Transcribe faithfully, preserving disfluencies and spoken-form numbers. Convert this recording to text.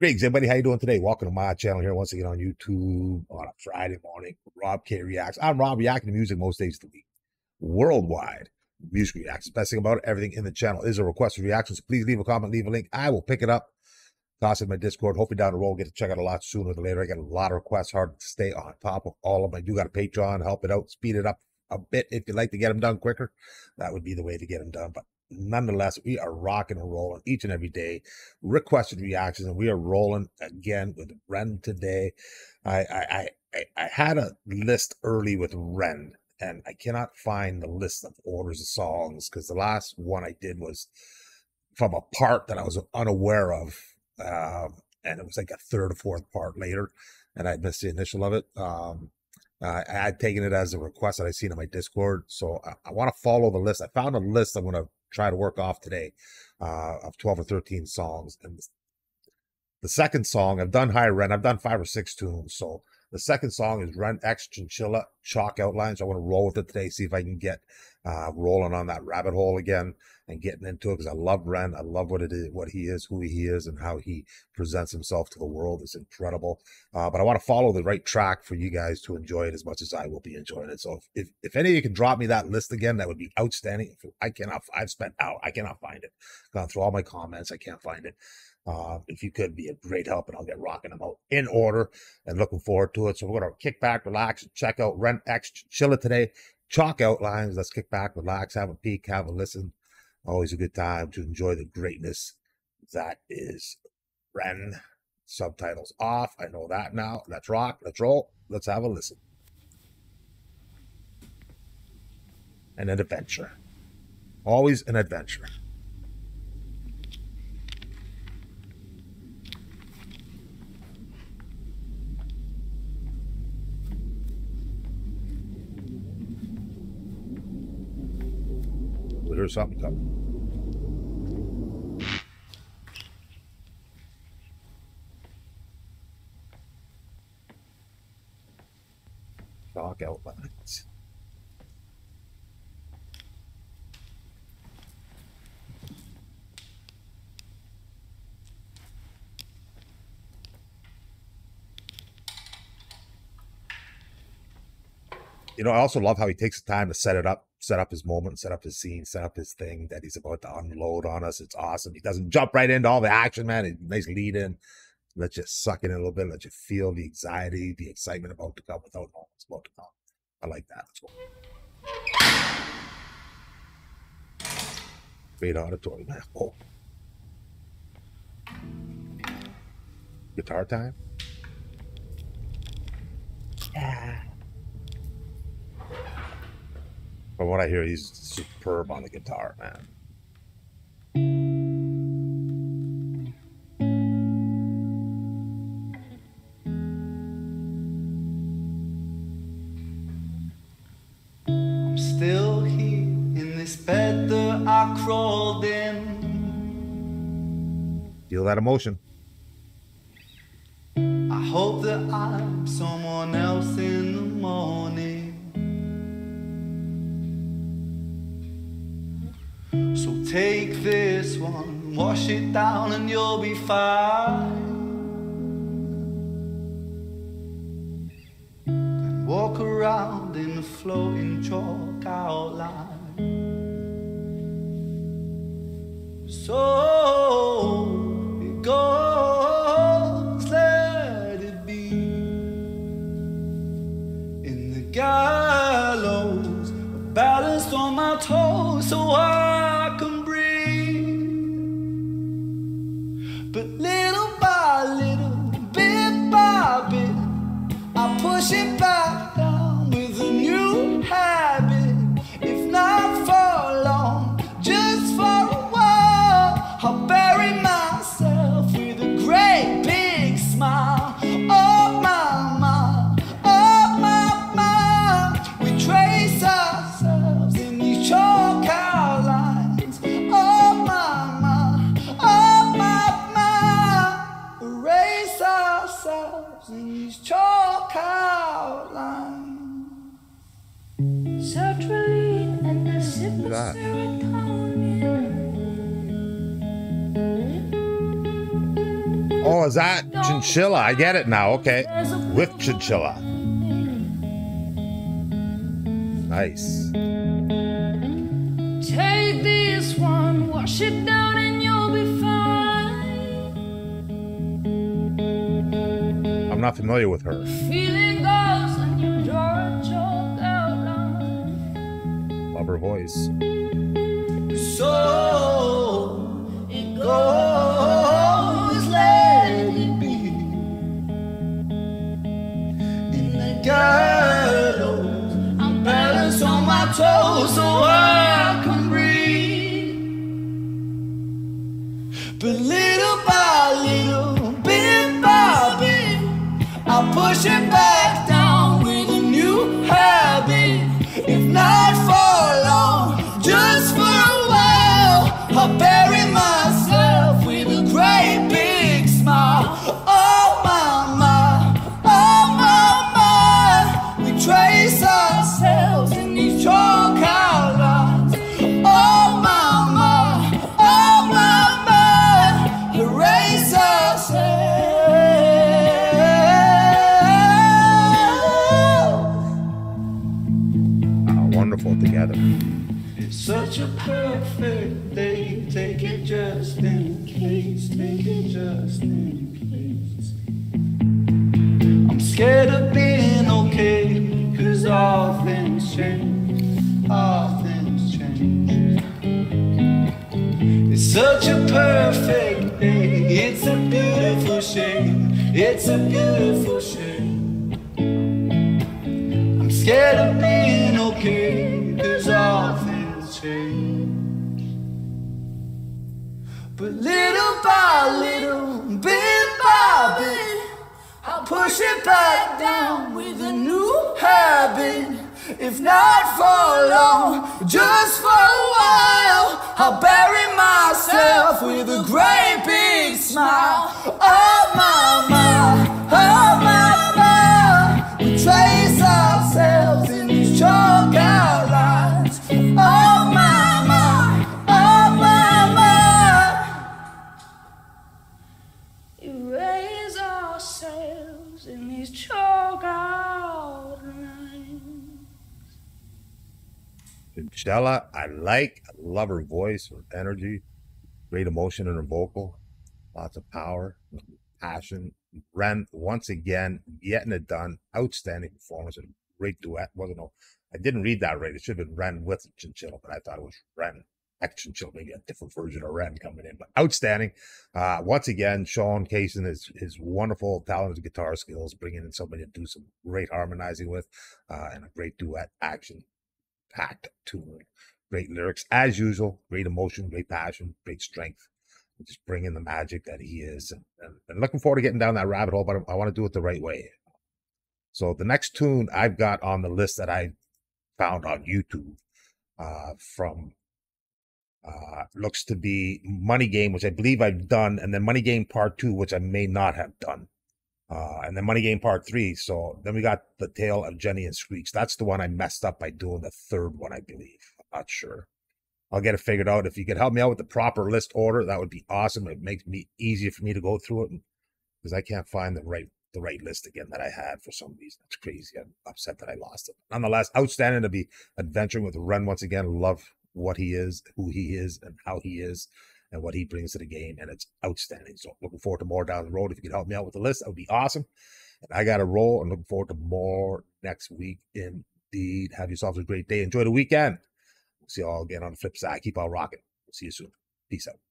Greetings, everybody. How you doing today? Welcome to my channel here once again on YouTube on a Friday morning. Robk Reacts. I'm Rob, reacting to music most days of the week, worldwide. Music reacts. Best thing about it, everything in the channel is a request for reactions. Please leave a comment, leave a link. I will pick it up. Toss it in my Discord. Hopefully down the road, get to check out a lot sooner than later. I got a lot of requests. Hard to stay on top of all of them. I do got a Patreon. Help it out. Speed it up a bit if you'd like to get them done quicker. That would be the way to get them done, but nonetheless, we are rocking and rolling each and every day. Requested reactions, and we are rolling again with Ren today. I I I, I had a list early with Ren, and I cannot find the list of orders of songs because the last one I did was from a part that I was unaware of, um, and it was like a third or fourth part later, and I missed the initial of it. Um, Uh, I had taken it as a request that I seen on my Discord, so I, I want to follow the list. I found a list I'm going to try to work off today uh, of twelve or thirteen songs. And the second song, I've done High Ren. I've done five or six tunes, so the second song is Ren X Chinchilla, Chalk Outlines. I want to roll with it today, see if I can get uh, rolling on that rabbit hole again and getting into it, because I love Ren. I love what it is, what he is, who he is, and how he presents himself to the world. It's incredible. Uh, but I want to follow the right track for you guys to enjoy it as much as I will be enjoying it. So if, if, if any of you can drop me that list again, that would be outstanding. If I cannot, I've spent out. I cannot find it. Gone through all my comments. I can't find it. Uh, if you could, be a great help, and I'll get rocking them out in order and looking forward to it. So we're going to kick back, relax, and check out Ren X Chinchilla today. Chalk Outlines. Let's kick back, relax, have a peek, have a listen. Always a good time to enjoy the greatness that is Ren. Subtitles off. I know that now. Let's rock. Let's roll. Let's have a listen. And an adventure. Always an adventure. Or something coming. Chalk Outlines. You know, I also love how he takes the time to set it up. Set up his moment, set up his scene, set up his thing that he's about to unload on us. It's awesome. He doesn't jump right into all the action, man. It's a nice lead in. Let you suck it in a little bit. Let you feel the anxiety, the excitement about to come without all that's about to come. I like that. Let's go. Great auditory, man. Oh. Guitar time. Yeah. From what I hear, he's superb on the guitar, man. I'm still here in this bed that I crawled in. Feel that emotion. I hope that I'm someone else in the morning. So take this one, wash it down, and you'll be fine. And walk around in the floating chalk outline. So it goes, let it be. In the gallows, balanced on my toes, so I push it back down with a new habit. If not for long, just for a while, Oh, is that Chinchilla? I get it now. Okay. With Chinchilla. Nice. Take this one, wash it down, and you'll be fine. I'm not familiar with her. Feeling goes and you draw a chalk outline. Love her voice. So it goes, let it be. In the ghetto, I'm balanced on my toes so I can breathe. But little by little, bit by bit, I push it back down with a new habit. If not for long, just for a while, I bury myself with a great big smile. Oh my, my, oh my, my, we trace ourselves in these chalk outlines. Oh my, my, oh my, my, erase ourselves. How wonderful together. Such a perfect day, take it just in place, take it just in place. I'm scared of being okay, cause all things change, all things change. It's such a perfect day, it's a beautiful shame, it's a beautiful shame. I'm scared of being okay, cause all things change. But little by little, bit by bit, I'll push it back down with a new habit. If not for long, just for a while, I'll bury myself with a great big smile. Oh my, my, oh my, my, we trace ourselves in these chalk outlines. Oh, Chinchilla, I like, I love her voice, her energy, great emotion in her vocal, lots of power, passion. Ren, once again, getting it done, outstanding performance, and great duet. Wasn't no, I didn't read that right. It should have been Ren with Chinchilla, but I thought it was Ren X Chinchilla, maybe a different version of Ren coming in, but outstanding. Uh, once again, Sean Casey, his, his wonderful, talented guitar skills, bringing in somebody to do some great harmonizing with, uh, and a great duet action. Packed tune, great lyrics as usual, great emotion, great passion, great strength. Just bring in the magic that he is, and, and, and looking forward to getting down that rabbit hole, but I, I want to do it the right way. So the next tune I've got on the list that I found on YouTube uh, from uh, looks to be Money Game, which I believe I've done, and then Money Game Part Two, which I may not have done. Uh, and then Money Game Part Three. So then we got The Tale of Jenny and Screech. That's the one I messed up by doing the third one, I believe. I'm not sure. I'll get it figured out. If you could help me out with the proper list order, that would be awesome. It makes me easier for me to go through it, because I can't find the right the right list again that I had for some reason. It's crazy. I'm upset that I lost it. Nonetheless, outstanding to be adventuring with Ren once again. Love what he is, who he is, and how he is, and what he brings to the game, and it's outstanding. So looking forward to more down the road. If you could help me out with the list, that would be awesome. And I got to roll, and looking forward to more next week indeed. Have yourselves a great day. Enjoy the weekend. We'll see you all again on the flip side. Keep on rocking. We'll see you soon. Peace out.